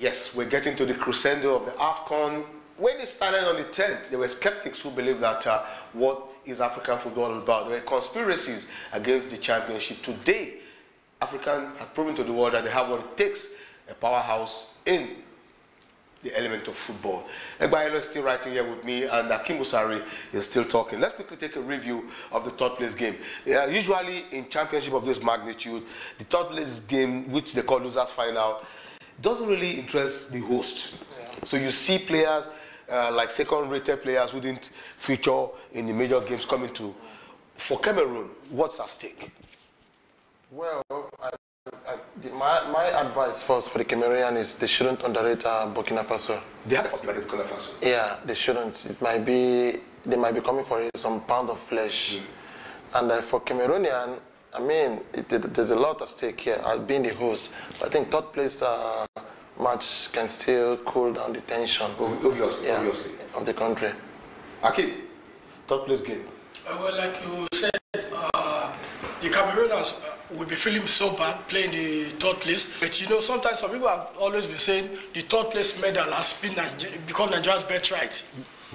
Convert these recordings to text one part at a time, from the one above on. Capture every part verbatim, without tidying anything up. Yes, we're getting to the crescendo of the AFCON. When it started on the tenth, there were skeptics who believed that uh, what is African football about? There were conspiracies against the championship. Today, African has proven to the world that they have what it takes, a powerhouse in the element of football. Egbayelo is still writing here with me, and Akeem Busari is still talking. Let's quickly take a review of the third place game. Uh, usually, in championship of this magnitude, the third place game, which they call losers final, doesn't really interest the host. Yeah. So you see players uh, like second-rated players who didn't feature in the major games coming to. For Cameroon, what's at stake? Well, I, I, the, my, my advice first for the Cameroonian is they shouldn't underrate uh, Burkina Faso. They have to underrate Burkina Faso. Yeah, they shouldn't. It might be they might be coming for some pound of flesh, mm. and uh, for Cameroonian. I mean, it, it, there's a lot at stake here. I've been the host. I think third place uh, match can still cool down the tension. Obviously, yeah, obviously. Of the country. Akeem, third place game. Uh, well, like you said, uh, the Camerooners uh, will be feeling so bad playing the third place. But you know, sometimes some people have always been saying the third place medal has been Niger- become Nigeria's birthright.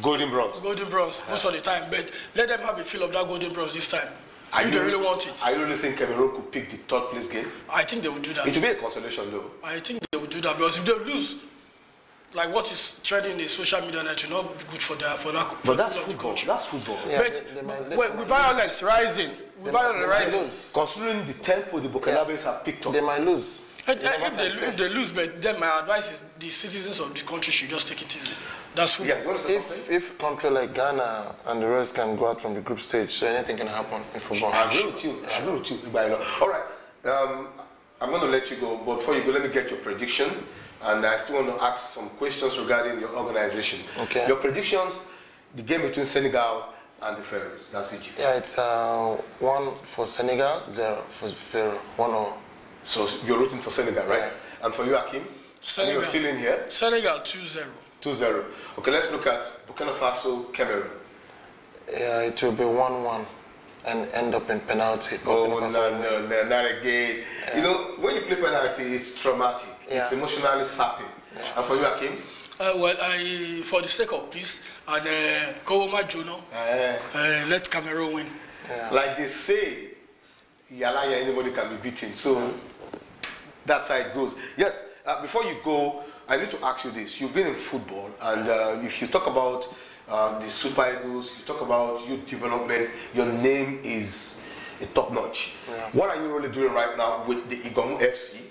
Golden bronze. Golden bronze, yeah. Most of the time. But let them have a feel of that golden bronze this time. I do really want it. I really think Cameroon could pick the third place game. I think they would do that. It would be a consolation, though. I think they would do that because if they lose, like what is trending in social media, that will not be good for that. For that. But that's football. That's football. Yeah, but they, they might, they well, with violence rising, with violence rising, considering the tempo the Burkinabes yeah. have picked up, they might lose. And, they and if, they lose, if they lose, but then my advice is the citizens of the country should just take it easy. That's football. Yeah, if, if country like Ghana and the rest can go out from the group stage, so anything can happen in football. I agree with you. I agree with you. All right. Um, I'm going to let you go, but before you go, let me get your prediction. And I still want to ask some questions regarding your organization. Okay. Your predictions, the game between Senegal and the Pharaohs. That's Egypt. Yeah, it's uh, one for Senegal, zero for Pharaoh, one or. So you're rooting for Senegal, right? Yeah. And for you, Akeem? Senegal. You're still in here? Senegal, two zero. two zero. Okay, let's look at Burkina Faso, Cameroon. Yeah, it will be one one and end up in penalty. Oh, no, no, no, not again. Yeah. You know, when you play penalty, it's traumatic. Yeah. It's emotionally sapping. Yeah. And for you, Akeem? Uh, well, I, for the sake of peace, and uh, Kouoma Juno, yeah. uh, let Cameroon win. Yeah. Like they say, Yalaya, anybody can be beaten. So. Yeah. That's how it goes. Yes, uh, before you go, I need to ask you this. You've been in football, and uh, if you talk about uh, the Super Eagles, you talk about youth development, your name is a top-notch. Yeah. What are you really doing right now with the Iganmu F C?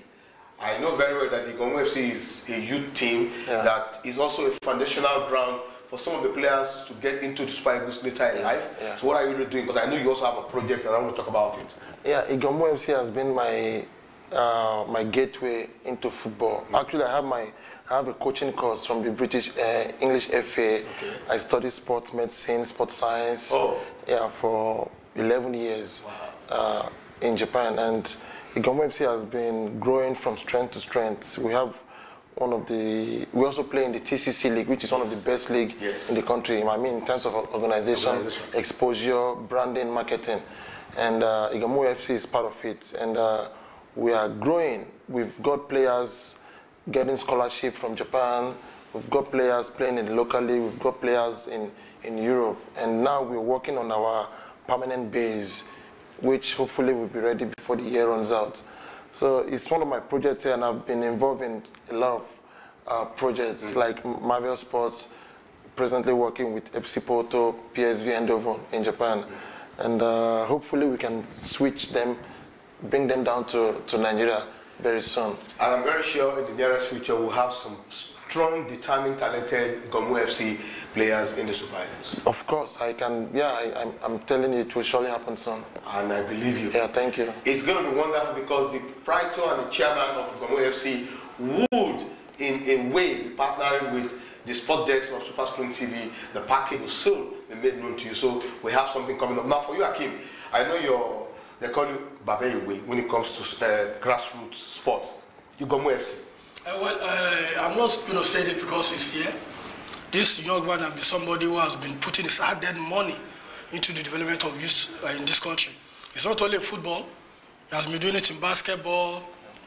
I know very well that the Iganmu F C is a youth team yeah. that is also a foundational ground for some of the players to get into the Super Eagles later in yeah. life. Yeah. So what are you really doing? Because I know you also have a project, and I want to talk about it. Yeah, Iganmu F C has been my... Uh, my gateway into football. Mm. Actually, I have my I have a coaching course from the British uh, English F A. Okay. I studied sports medicine, sports science. Oh. Yeah, for eleven years wow. uh, in Japan, and Iganmu F C has been growing from strength to strength. We have one of the we also play in the T C C League, which is yes. one of the best league yes. in the country. I mean, in terms of organization, organization. exposure, branding, marketing, and uh, Iganmu F C is part of it, and. Uh, We are growing. We've got players getting scholarship from Japan. We've got players playing in locally. We've got players in, in Europe. And now we're working on our permanent base, which hopefully will be ready before the year runs out. So it's one of my projects here, and I've been involved in a lot of uh, projects mm-hmm. like Marvel Sports, presently working with F C Porto, P S V Eindhoven in Japan. Mm-hmm. And uh, hopefully we can switch them bring them down to, to Nigeria very soon. And I'm very sure in the nearest future we'll have some strong, determined, talented Iganmu F C players in the Super Eagles. Of course, I can, yeah, I, I'm, I'm telling you it will surely happen soon. And I believe you. Yeah, thank you. It's going to be wonderful because the proprietor and the chairman of Iganmu F C would, in a way, be partnering with the sport decks of Super Screen T V. The package will soon be made known to you. So we have something coming up. Now for you, Akeem, I know you're they call you Babayewe when it comes to uh, grassroots sports. Iganmu F C. Uh, well, uh, I'm not going to say that because it's here. This young man has been somebody who has been putting his hard-earned money into the development of youth uh, in this country. It's not only football. He has been doing it in basketball,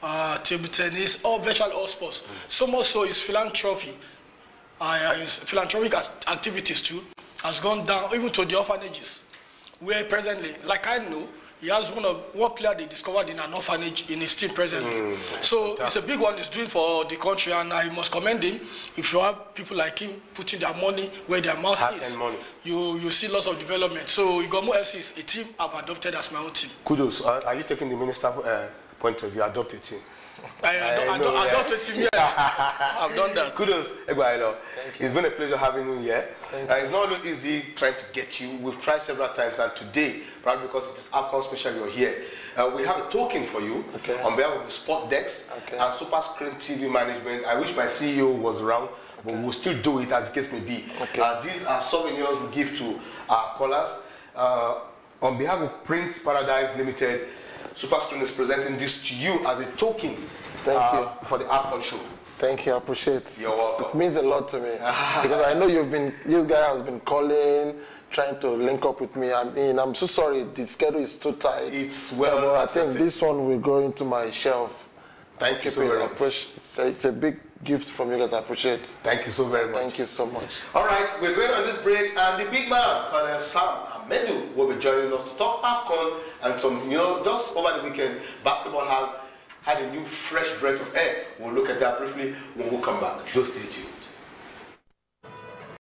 uh, table tennis, all virtual all sports. Mm. So much so is philanthropy, uh, his philanthropic activities too, has gone down even to the orphanages, where presently, like I know, he has one of one player they discovered in an orphanage in his team presently. Mm. So fantastic. It's a big one he's doing for the country, and I must commend him. If you have people like him putting their money where their mouth Heart is, and money. you you see lots of development. So Iganmu F C is a team I've adopted as my own team. Kudos. Are, are you taking the minister uh, point of view? Adopt a team. I, I, I, I, know, I yeah. adopted him. Yes, I've done that. Kudos, Egbayelo. Thank you. It's been a pleasure having you here. Thank uh, you. It's not always easy trying to get you. We've tried several times, and today, probably because it is AFCON special, you're here. Uh, we have a token for you okay. on behalf of the Sport Decks okay. and Super Screen T V management. I wish my C E O was around, but okay. we'll still do it as the case may be. Okay. Uh, these are souvenirs we give to our callers. Uh, on behalf of Print Paradise Limited, Super Screen is presenting this to you as a token Thank uh, you. for the AFCON show. Thank you, I appreciate it. You're welcome. It means a lot to me because I know you've been, this guy has been calling, trying to link up with me. I mean, I'm so sorry, the schedule is too tight. It's well. But I think this one will go into my shelf. Thank I'll you so it. very much. It's a big gift from you that I appreciate. Thank you so very much. Thank you so much. All right, we're going on this break, and the big man, Colonel Sam Ahmedu, will be joining us to talk AFCON and some, you know, just over the weekend, basketball has had a new fresh breath of air. We'll look at that briefly when we come back. Just stay tuned.